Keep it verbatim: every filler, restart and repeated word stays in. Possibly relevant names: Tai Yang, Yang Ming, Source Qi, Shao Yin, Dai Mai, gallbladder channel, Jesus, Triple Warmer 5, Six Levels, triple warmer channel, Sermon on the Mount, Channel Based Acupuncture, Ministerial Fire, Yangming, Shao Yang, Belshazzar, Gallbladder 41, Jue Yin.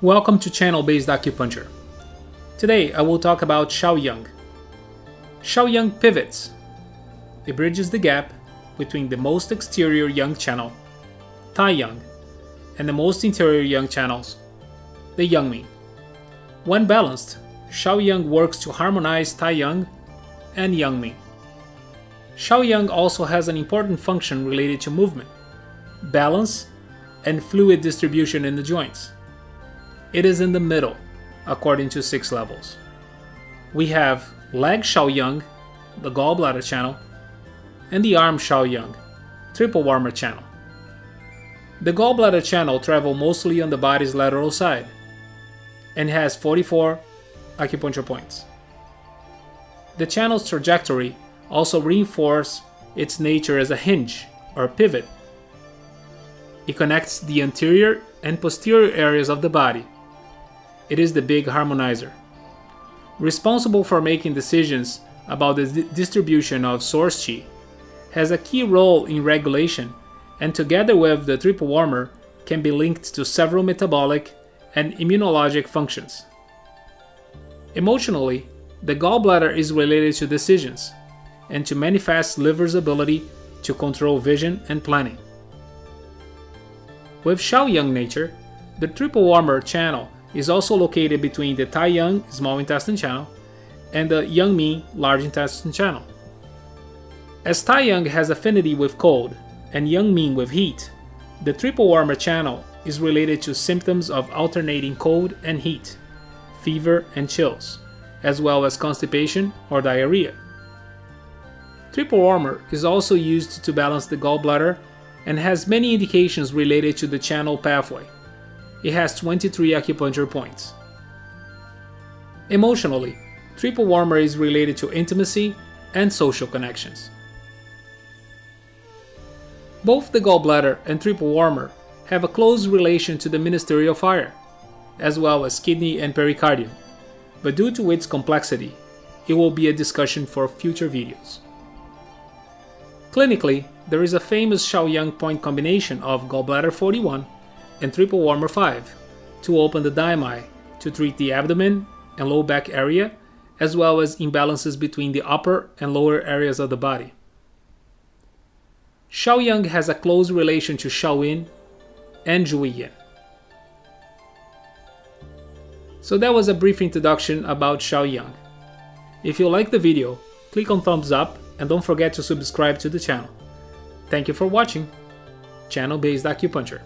Welcome to channel-based acupuncture. Today I will talk about Shao Yang. Shao Yang pivots. It bridges the gap between the most exterior Yang channel, Tai Yang, and the most interior Yang channels, the Yangming. When balanced, Shao Yang works to harmonize Tai Yang and Yangming. Shao Yang also has an important function related to movement, balance, and fluid distribution in the joints. It is in the middle, according to six levels. We have leg Shao Yang, the gallbladder channel, and the arm Shao Yang, triple warmer channel. The gallbladder channel travels mostly on the body's lateral side and has forty-four acupuncture points. The channel's trajectory also reinforces its nature as a hinge or pivot. It connects the anterior and posterior areas of the body. It is the big harmonizer, responsible for making decisions about the distribution of Source Qi, has a key role in regulation, and together with the triple warmer can be linked to several metabolic and immunologic functions. Emotionally, the gallbladder is related to decisions and to manifest liver's ability to control vision and planning. With Shao Yang nature, the triple warmer channel is also located between the Tai Yang small intestine channel and the Yang Ming large intestine channel. As Tai Yang has affinity with cold and Yang Ming with heat, the triple warmer channel is related to symptoms of alternating cold and heat, fever and chills, as well as constipation or diarrhea. Triple warmer is also used to balance the gallbladder and has many indications related to the channel pathway. It has twenty-three acupuncture points. Emotionally, triple warmer is related to intimacy and social connections. Both the gallbladder and triple warmer have a close relation to the ministerial fire, as well as kidney and pericardium, but due to its complexity, it will be a discussion for future videos. Clinically, there is a famous Shao Yang point combination of gallbladder forty-one and triple warmer five to open the Dai Mai to treat the abdomen and low back area, as well as imbalances between the upper and lower areas of the body. Shao Yang has a close relation to Shao Yin and Jue Yin. So that was a brief introduction about Shao Yang. If you like the video, click on thumbs up and don't forget to subscribe to the channel. Thank you for watching. Channel-based acupuncture.